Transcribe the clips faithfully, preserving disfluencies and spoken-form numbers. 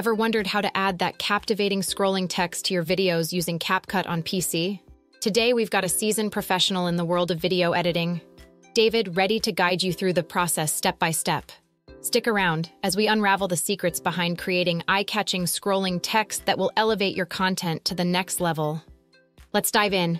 Ever wondered how to add that captivating scrolling text to your videos using CapCut on P C? Today we've got a seasoned professional in the world of video editing, David, ready to guide you through the process step by step. Stick around as we unravel the secrets behind creating eye-catching scrolling text that will elevate your content to the next level. Let's dive in.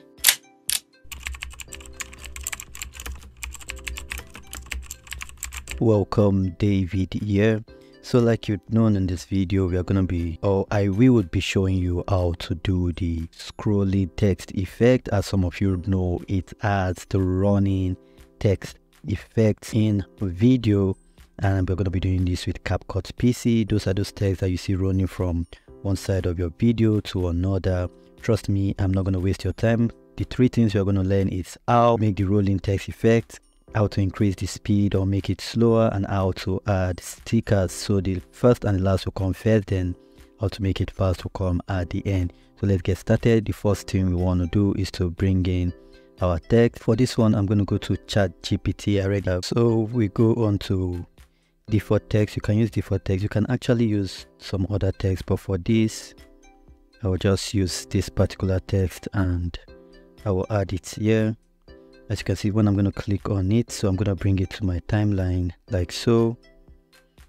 Welcome, David here. So like you've known, in this video we are gonna be or I we would be showing you how to do the scrolling text effect. As some of you know, it adds the running text effects in video, and we're gonna be doing this with CapCut P C. Those are those texts that you see running from one side of your video to another. Trust me, I'm not gonna waste your time. The three things you're gonna learn is how to make the rolling text effect, how to increase the speed or make it slower, and how to add stickers. So the first and the last will come first, then how to make it fast will come at the end. So let's get started. The first thing we want to do is to bring in our text. For this one, I'm going to go to ChatGPT already. So we go on to default text. You can use default text. You can actually use some other text, but for this, I will just use this particular text and I will add it here. As you can see, when I'm going to click on it, so I'm going to bring it to my timeline like so.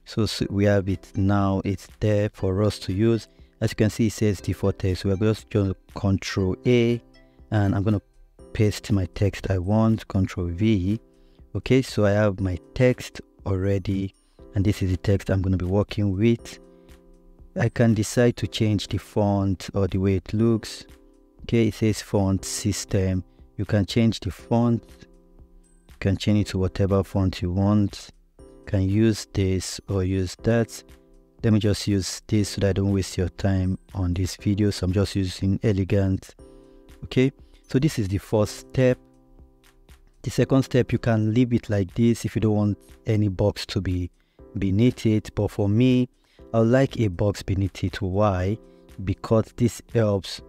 so so we have it now. It's there for us to use. As you can see, it says default text. So we're just going to control A, and I'm going to paste my text I want, control V. Okay, so I have my text already, and this is the text I'm going to be working with. I can decide to change the font or the way it looks. Okay, it says font system. You can change the font, you can change it to whatever font you want. You can use this or use that. Let me just use this so that I don't waste your time on this video. So I'm just using elegant. Okay, so this is the first step. The second step, you can leave it like this if you don't want any box to be beneath it. But for me, I like a box beneath it. Why? Because this helps.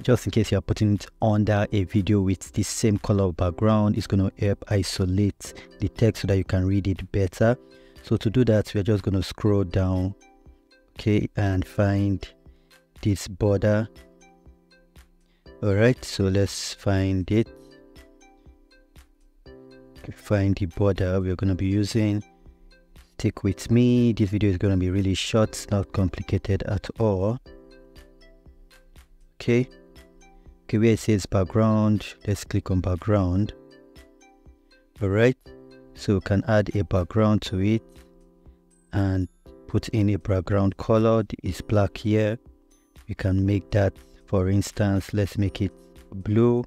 Just in case you are putting it under a video with the same color background, it's going to help isolate the text so that you can read it better. So to do that, we're just going to scroll down, okay, and find this border. All right, so let's find it. Find the border we're going to be using. Stick with me. This video is going to be really short, not complicated at all. Okay. Okay, where it says background, let's click on background. All right, so we can add a background to it and put in a background color. It's black here. We can make that, for instance, let's make it blue.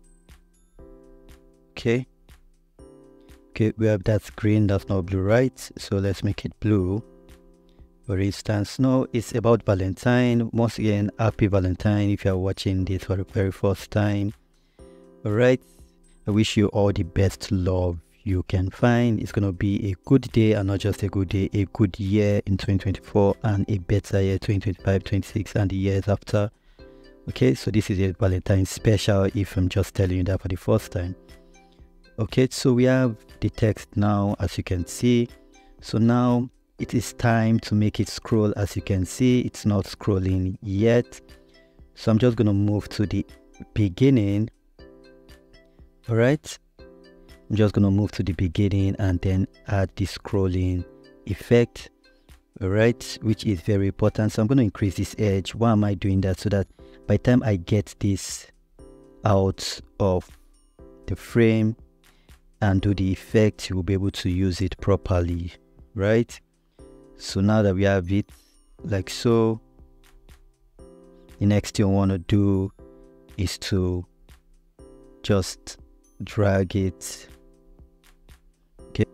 Okay. Okay, we have that green, that's not blue, right? So let's make it blue. For instance, no, it's about Valentine. Once again, happy Valentine if you are watching this for the very first time. All right, I wish you all the best love you can find. It's going to be a good day, and not just a good day, a good year in twenty twenty-four, and a better year twenty twenty-five, twenty-six, and the years after. Okay, so this is a Valentine special if I'm just telling you that for the first time. Okay, so we have the text now, as you can see. So now it is time to make it scroll. As you can see, it's not scrolling yet. So I'm just going to move to the beginning. All right. I'm just going to move to the beginning and then add the scrolling effect. All right. Which is very important. So I'm going to increase this edge. Why am I doing that? So that by the time I get this out of the frame and do the effect, you will be able to use it properly. Right. So now that we have it like so, the next thing I want to do is to just drag it. Okay,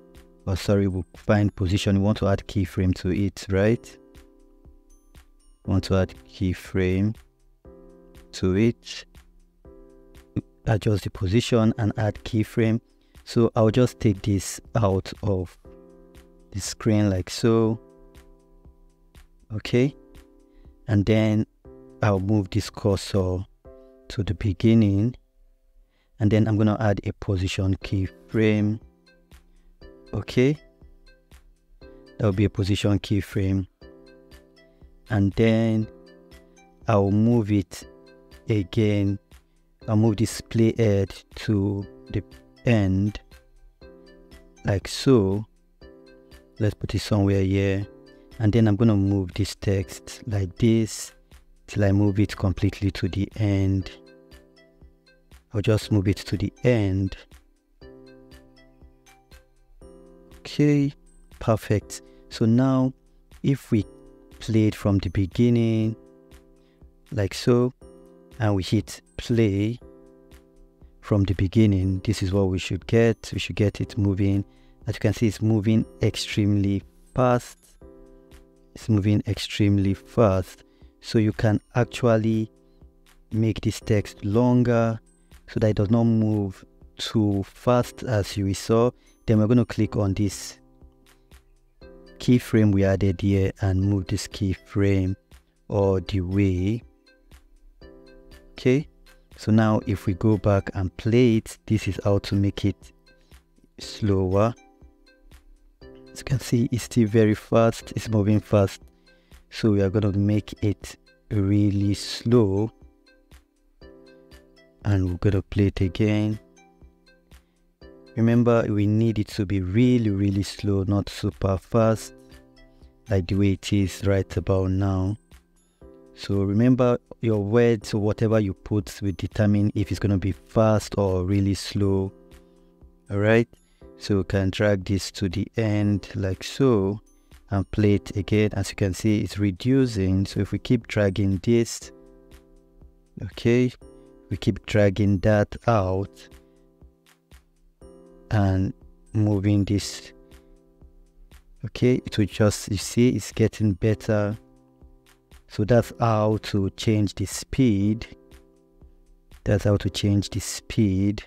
oh sorry, we'll find position. We want to add keyframe to it, right? We want to add keyframe to it. Adjust the position and add keyframe. So I'll just take this out of the screen like so. Okay, and then I'll move this cursor to the beginning, and then I'm gonna add a position keyframe. Okay, that will be a position keyframe. and then I'll move it again. I'll move this play head to the end like so. Let's put it somewhere here, and then I'm gonna move this text like this till I move it completely to the end. I'll just move it to the end. Okay, perfect. So now if we play it from the beginning like so, and we hit play from the beginning, this is what we should get. We should get it moving. As you can see, it's moving extremely fast. It's moving extremely fast. So you can actually make this text longer so that it does not move too fast as you saw. Then we're going to click on this keyframe we added here and move this keyframe all the way. Okay, so now if we go back and play it, this is how to make it slower. As you can see, it's still very fast, it's moving fast, so we are going to make it really slow, and we're going to play it again. Remember, we need it to be really really slow, not super fast like the way it is right about now. So remember, your words or whatever you put will determine if it's going to be fast or really slow. All right, so we can drag this to the end like so and play it again. As you can see, it's reducing. So if we keep dragging this, okay, we keep dragging that out and moving this, okay, it will just, you see, it's getting better. So that's how to change the speed. That's how to change the speed.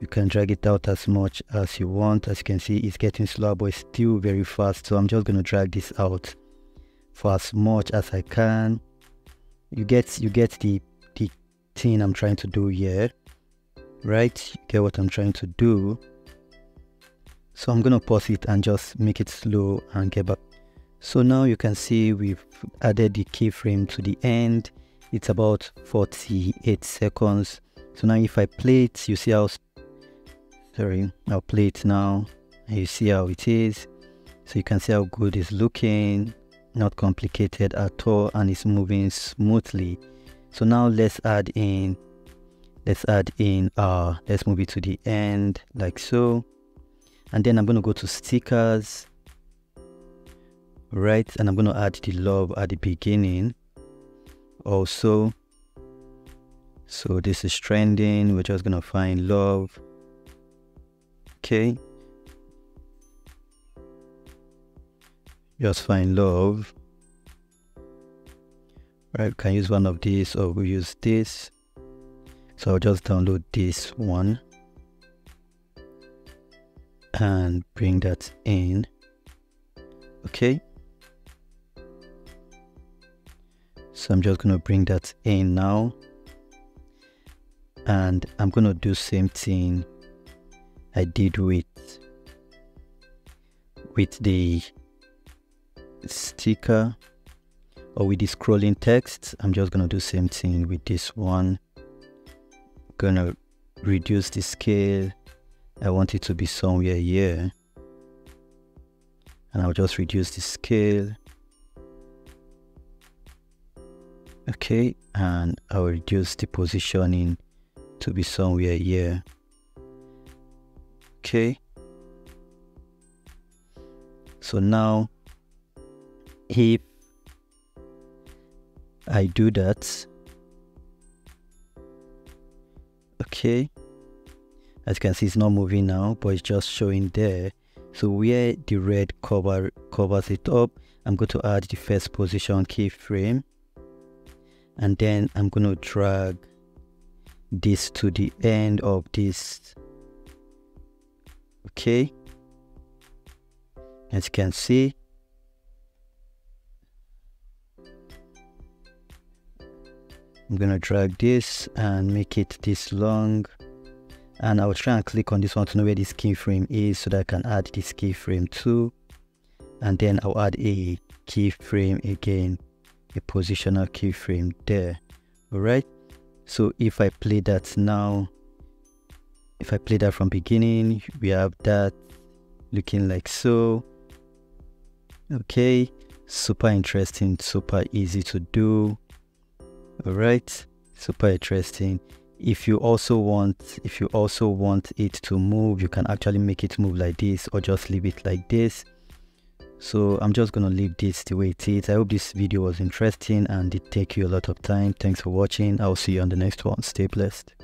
You can drag it out as much as you want. As you can see, it's getting slower, but it's still very fast. So I'm just going to drag this out for as much as I can. You get, you get the, the thing I'm trying to do here, right? You get what I'm trying to do. So I'm going to pause it and just make it slow and get back. So now you can see we've added the keyframe to the end. It's about forty-eight seconds. So now if I play it, you see how, sorry, I'll play it now and you see how it is. So you can see how good it's looking, not complicated at all, and it's moving smoothly. So now let's add in, let's add in, uh, let's move it to the end like so. And then I'm gonna go to stickers. Right, and I'm going to add the love at the beginning also. So this is trending. We're just going to find love. Okay, just find love. Right, we can use one of these or we use this. So I'll just download this one and bring that in. Okay, so I'm just going to bring that in now, and I'm going to do same thing I did with with the sticker or with the scrolling text. I'm just going to do same thing with this one. Going to reduce the scale. I want it to be somewhere here, and I'll just reduce the scale. Okay, and I'll reduce the positioning to be somewhere here. Okay, so now if I do that, okay, as you can see, it's not moving now, but it's just showing there. So where the red cover covers it up, I'm going to add the first position keyframe, and then I'm going to drag this to the end of this. Okay, as you can see, I'm going to drag this and make it this long. And I'll try and click on this one to know where this keyframe is so that I can add this keyframe too. And then I'll add a keyframe again a positional keyframe there. All right, so if I play that now, if I play that from beginning, we have that looking like so. Okay, super interesting, super easy to do. All right, super interesting. If you also want, if you also want it to move, you can actually make it move like this or just leave it like this. So I'm just gonna leave this the way it is. I hope this video was interesting and did take you a lot of time. Thanks for watching. I'll see you on the next one. Stay blessed.